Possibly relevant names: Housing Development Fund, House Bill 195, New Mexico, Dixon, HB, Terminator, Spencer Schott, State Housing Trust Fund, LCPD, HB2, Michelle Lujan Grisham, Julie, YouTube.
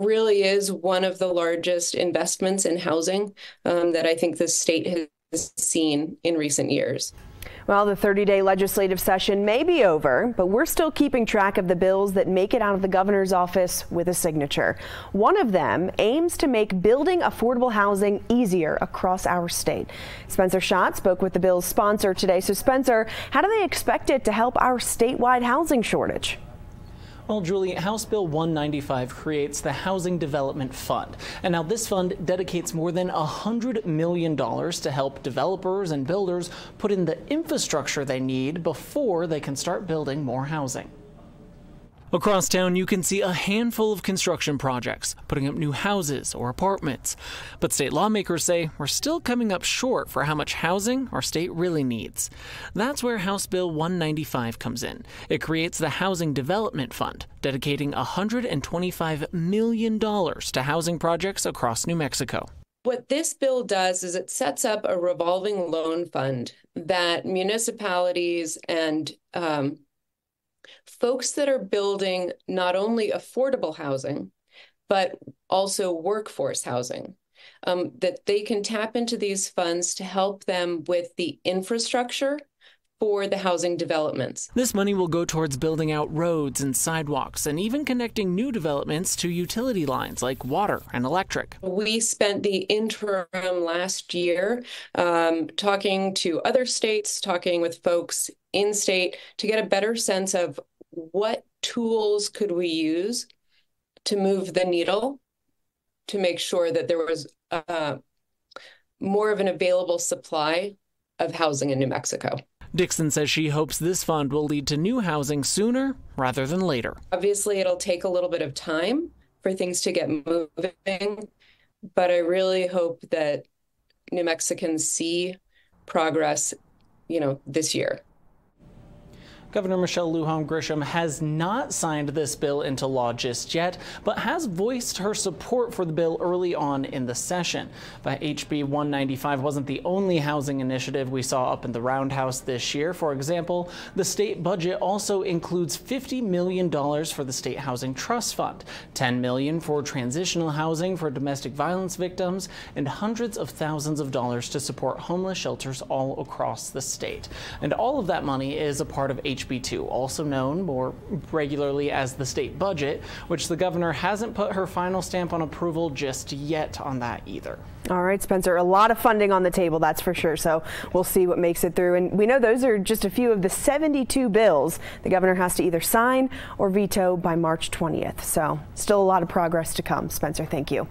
really is one of the largest investments in housing that I think the state has seen in recent years. Well, the 30-day legislative session may be over, but we're still keeping track of the bills that make it out of the governor's office with a signature. One of them aims to make building affordable housing easier across our state. Spencer Schott spoke with the bill's sponsor today. So, Spencer, how do they expect it to help our statewide housing shortage? Well, Julie, House Bill 195 creates the Housing Development Fund. And now this fund dedicates more than $100 million to help developers and builders put in the infrastructure they need before they can start building more housing. Across town, you can see a handful of construction projects putting up new houses or apartments. But state lawmakers say we're still coming up short for how much housing our state really needs. That's where House Bill 195 comes in. It creates the Housing Development Fund, dedicating $125 million to housing projects across New Mexico. What this bill does is it sets up a revolving loan fund that municipalities and folks that are building not only affordable housing, but also workforce housing, that they can tap into these funds to help them with the infrastructure for the housing developments. This money will go towards building out roads and sidewalks and even connecting new developments to utility lines like water and electric. We spent the interim last year talking to other states, talking with folks in state to get a better sense of what tools could we use to move the needle to make sure that there was more of an available supply of housing in New Mexico. Dixon says she hopes this fund will lead to new housing sooner rather than later. Obviously, it'll take a little bit of time for things to get moving, but I really hope that New Mexicans see progress, this year. Governor Michelle Lujan Grisham has not signed this bill into law just yet, but has voiced her support for the bill early on in the session. But HB 195 wasn't the only housing initiative we saw up in the roundhouse this year. For example, the state budget also includes $50 million for the State Housing Trust Fund, $10 million for transitional housing for domestic violence victims, and hundreds of thousands of dollars to support homeless shelters all across the state. And all of that money is a part of HB2, also known more regularly as the state budget, which the governor hasn't put her final stamp on approval just yet on that either. All right, Spencer, a lot of funding on the table, that's for sure. So we'll see what makes it through. And we know those are just a few of the 72 bills the governor has to either sign or veto by March 20th. So still a lot of progress to come. Spencer, thank you.